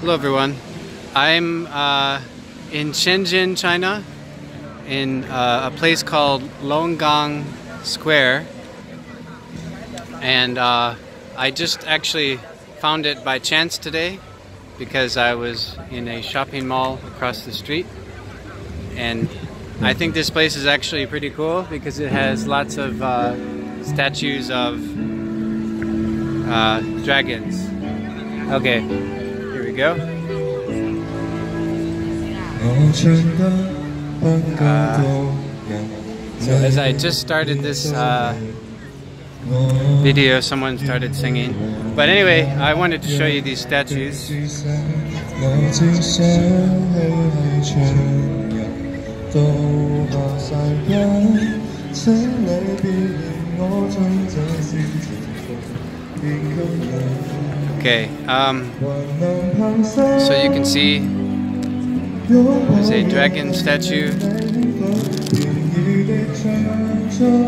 Hello everyone. I'm in Shenzhen, China, in a place called Longgang Square, and I just actually found it by chance today because I was in a shopping mall across the street, and I think this place is actually pretty cool because it has lots of statues of dragons. Okay, here we go. So as I just started this video, someone started singing. But anyway, I wanted to show you these statues. Okay, so you can see there's a dragon statue,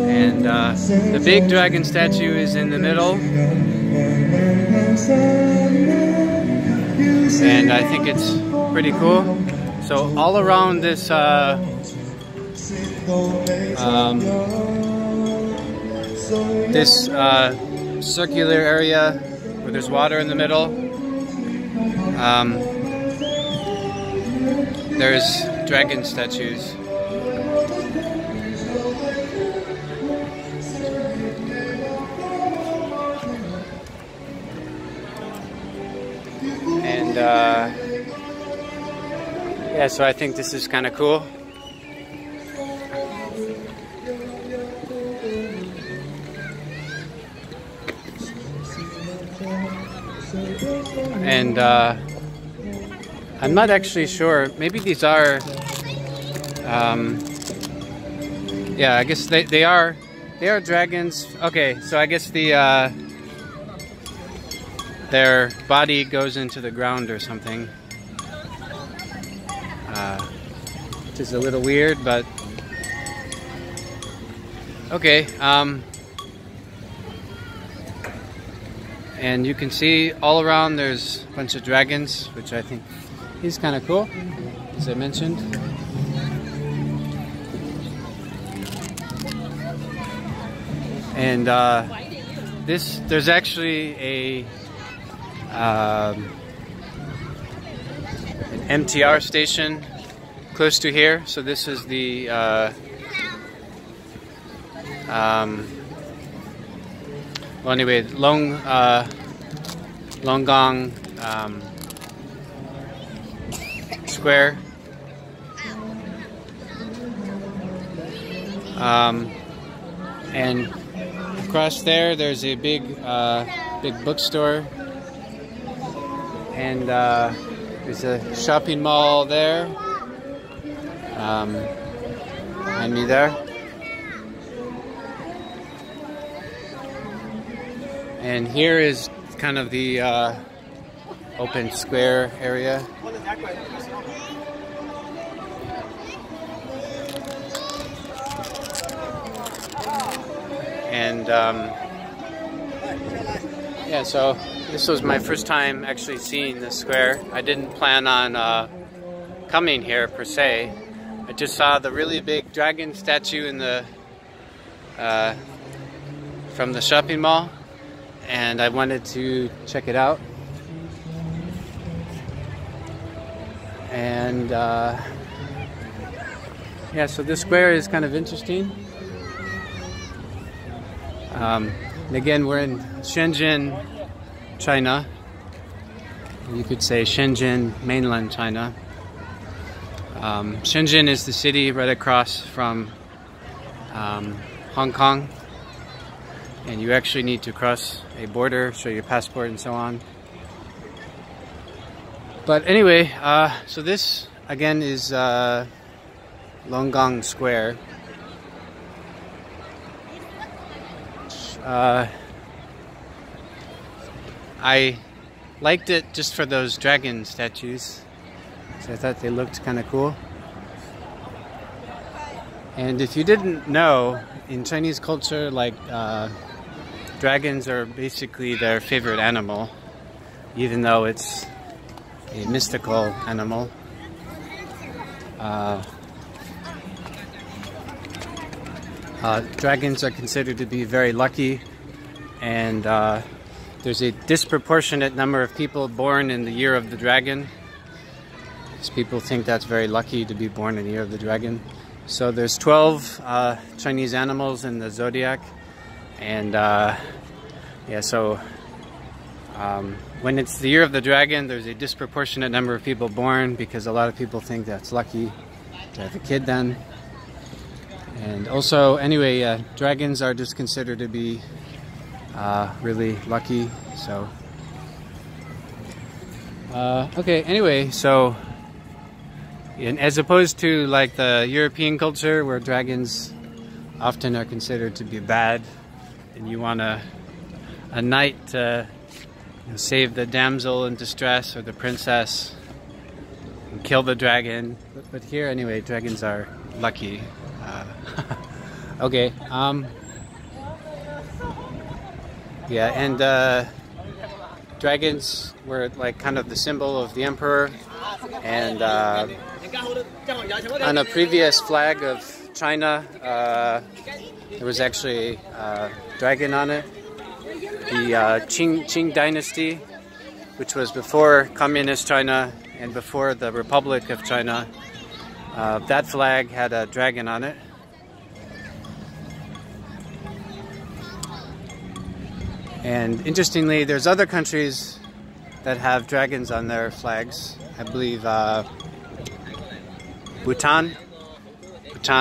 and the big dragon statue is in the middle, and I think it's pretty cool. So all around this circular area where there's water in the middle, there's dragon statues. And yeah, so I think this is kind of cool. And I'm not actually sure, maybe these are, yeah, I guess they are dragons. Okay, so I guess the, their body goes into the ground or something, which is a little weird, but okay. And you can see all around there's a bunch of dragons, which I think is kind of cool, as I mentioned. And there's actually a an MTR station close to here. So this is the well, anyway, Longgang Square. And across there's a big, big bookstore, and there's a shopping mall there. Behind me there. And here is kind of the open square area. And yeah, so this was my first time actually seeing this square. I didn't plan on coming here per se. I just saw the really big dragon statue in the from the shopping mall, and I wanted to check it out. And yeah, so this square is kind of interesting. And again, we're in Shenzhen, China. You could say Shenzhen, mainland China. Shenzhen is the city right across from Hong Kong. And you actually need to cross a border, show your passport and so on. But anyway, so this again is Longgang Square. I liked it just for those dragon statues, so I thought they looked kind of cool. And if you didn't know, in Chinese culture, like dragons are basically their favorite animal, even though it's a mystical animal. Dragons are considered to be very lucky, and there's a disproportionate number of people born in the year of the dragon. Because people think that's very lucky to be born in the year of the dragon. So there's 12 Chinese animals in the zodiac, and yeah, so when it's the year of the dragon, there's a disproportionate number of people born because a lot of people think that's lucky to have a kid then. And also, anyway, dragons are just considered to be really lucky, so... okay, anyway, so... And as opposed to, like, the European culture, where dragons often are considered to be bad, and you want a knight to save the damsel in distress, or the princess, and kill the dragon. But here, anyway, dragons are lucky. Okay, yeah, and dragons were like kind of the symbol of the emperor, and on a previous flag of China, there was actually a dragon on it. The Qing Dynasty, which was before Communist China and before the Republic of China, that flag had a dragon on it. And interestingly, there's other countries that have dragons on their flags. I believe Bhutan,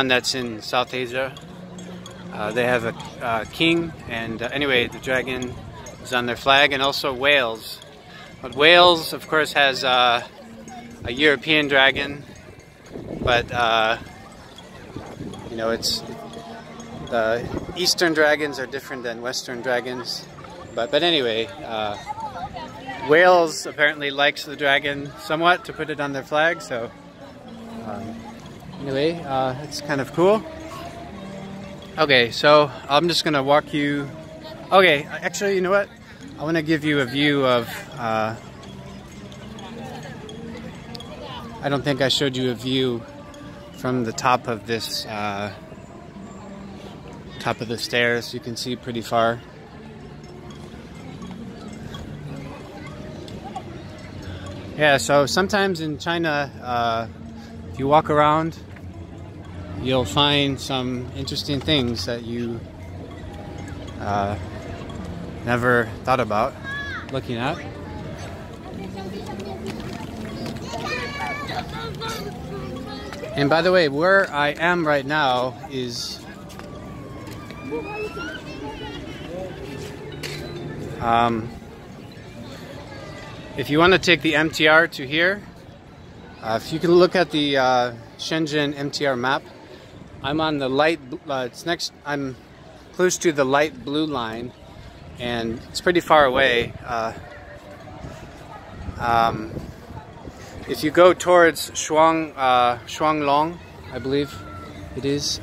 that's in South Asia. They have a king, and anyway, the dragon is on their flag, and also Wales. But Wales, of course, has a European dragon. But, you know, it's, the Eastern dragons are different than Western dragons. But anyway, Wales apparently likes the dragon somewhat to put it on their flag. So, anyway, it's kind of cool. Okay, so I'm just going to walk you... Okay, actually, you know what? I want to give you a view of... I don't think I showed you a view from the top of this top of the stairs. You can see pretty far. Yeah, so sometimes in China, if you walk around, you'll find some interesting things that you never thought about looking at. And by the way, where I am right now is if you want to take the MTR to here, if you can look at the Shenzhen MTR map, I'm on the light. It's next. I'm close to the light blue line, and it's pretty far away. If you go towards Shuanglong, I believe it is,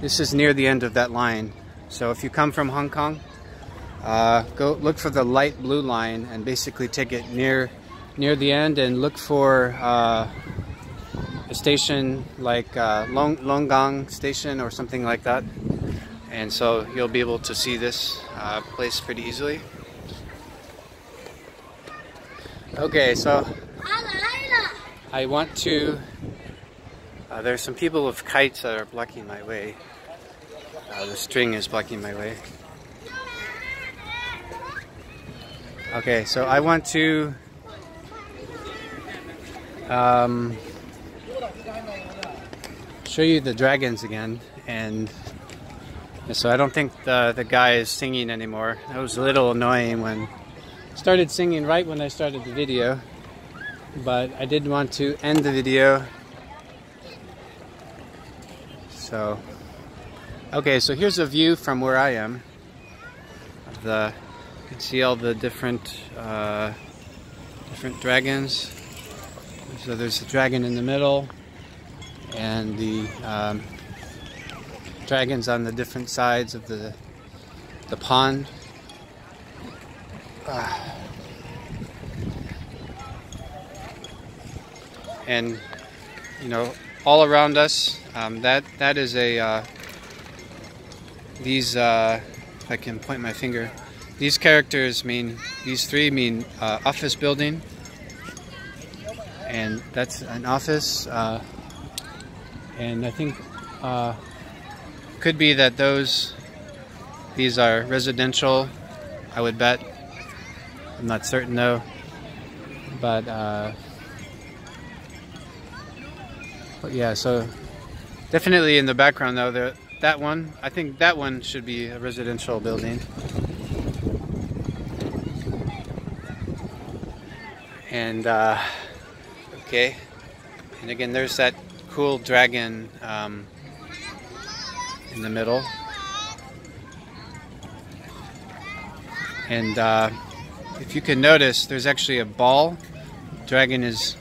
this is near the end of that line. So if you come from Hong Kong, go look for the light blue line and basically take it near the end, and look for a station like Longgang Station or something like that. And so you'll be able to see this place pretty easily. Okay, so... I want to... there's some people with kites that are blocking my way. The string is blocking my way. Okay, so I want to... show you the dragons again. And so I don't think the guy is singing anymore. That was a little annoying when... Started singing right when I started the video. But I did want to end the video. So, okay, so here's a view from where I am. You can see all the different different dragons. So there's the dragon in the middle, and the dragons on the different sides of the pond. and all around us. That is a if I can point my finger, these characters mean, these three mean office building, and that's an office, and I think could be that these are residential, I would bet. I'm not certain though, but yeah, so definitely in the background though, that one, I think that one should be a residential building. And okay, and again there's that cool dragon in the middle. And if you can notice, there's actually a ball. Dragon is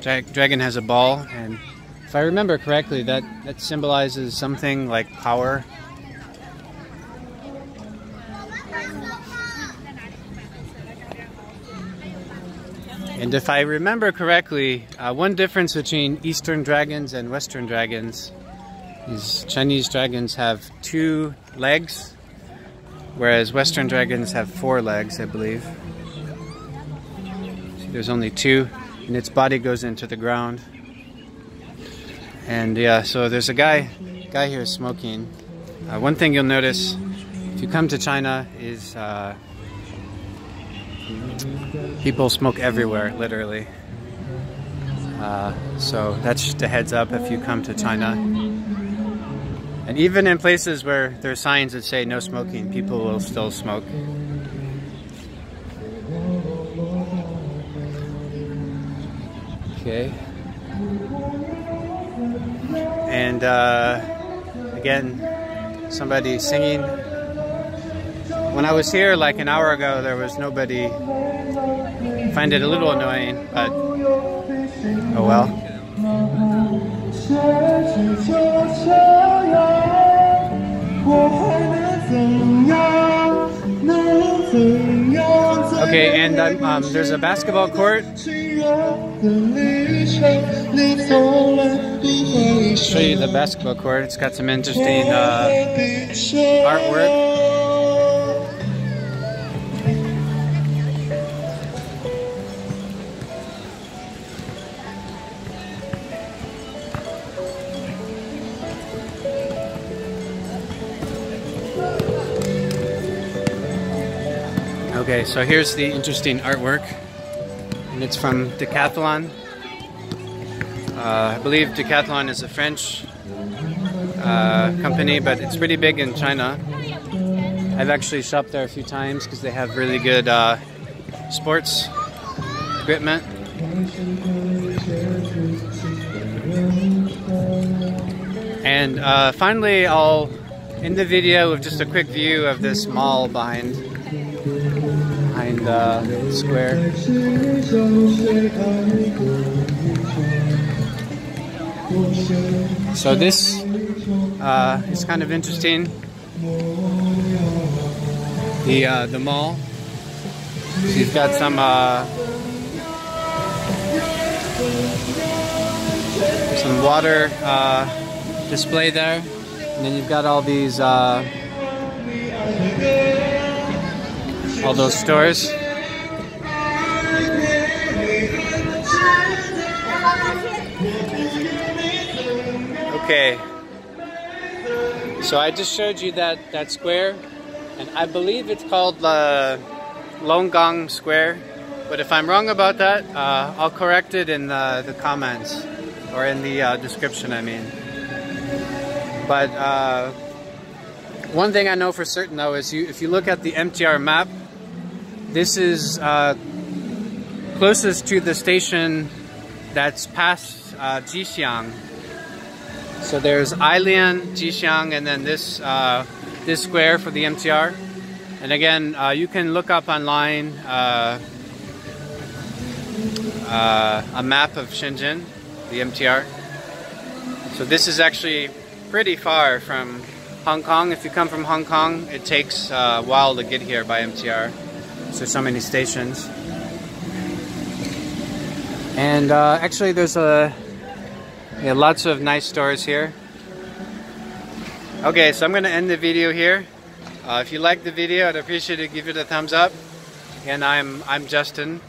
dragon has a ball, and if I remember correctly, that symbolizes something like power. And if I remember correctly, one difference between Eastern dragons and Western dragons is Chinese dragons have 2 legs, whereas Western dragons have 4 legs, I believe. See, there's only 2, and its body goes into the ground. And yeah, so there's a guy here smoking. One thing you'll notice if you come to China is people smoke everywhere, literally. So that's just a heads up if you come to China. And even in places where there are signs that say no smoking, people will still smoke. Okay. And again, somebody singing. When I was here like an hour ago, there was nobody. I find it a little annoying, but oh well. Okay, and there's a basketball court. I'll show you the basketball court. It's got some interesting artwork. Okay, so here's the interesting artwork, and it's from Decathlon. I believe Decathlon is a French company, but it's pretty big in China. I've actually shopped there a few times because they have really good sports equipment. And finally, I'll end the video with just a quick view of this mall behind the square. So this is kind of interesting, the mall. So you've got some water display there, and then you've got all these all those stores. Okay, so I just showed you that square, and I believe it's called Longgang Square, but if I'm wrong about that, I'll correct it in the comments, or in the description, I mean. But one thing I know for certain though is if you look at the MTR map, this is closest to the station that's past Jixiang. So there's Ailian, Jixiang, and then this square for the MTR. And again, you can look up online a map of Shenzhen, the MTR. So this is actually pretty far from Hong Kong. If you come from Hong Kong, it takes a while to get here by MTR. So many stations. And actually there's lots of nice stores here. Okay, so I'm going to end the video here. If you like the video, I'd appreciate it, give it a thumbs up. Again, I'm Justin.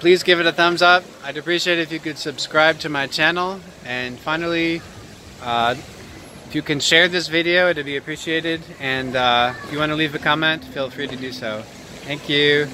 Please give it a thumbs up. I'd appreciate it if you could subscribe to my channel. And finally, if you can share this video, it'd be appreciated. And if you want to leave a comment, feel free to do so. Thank you.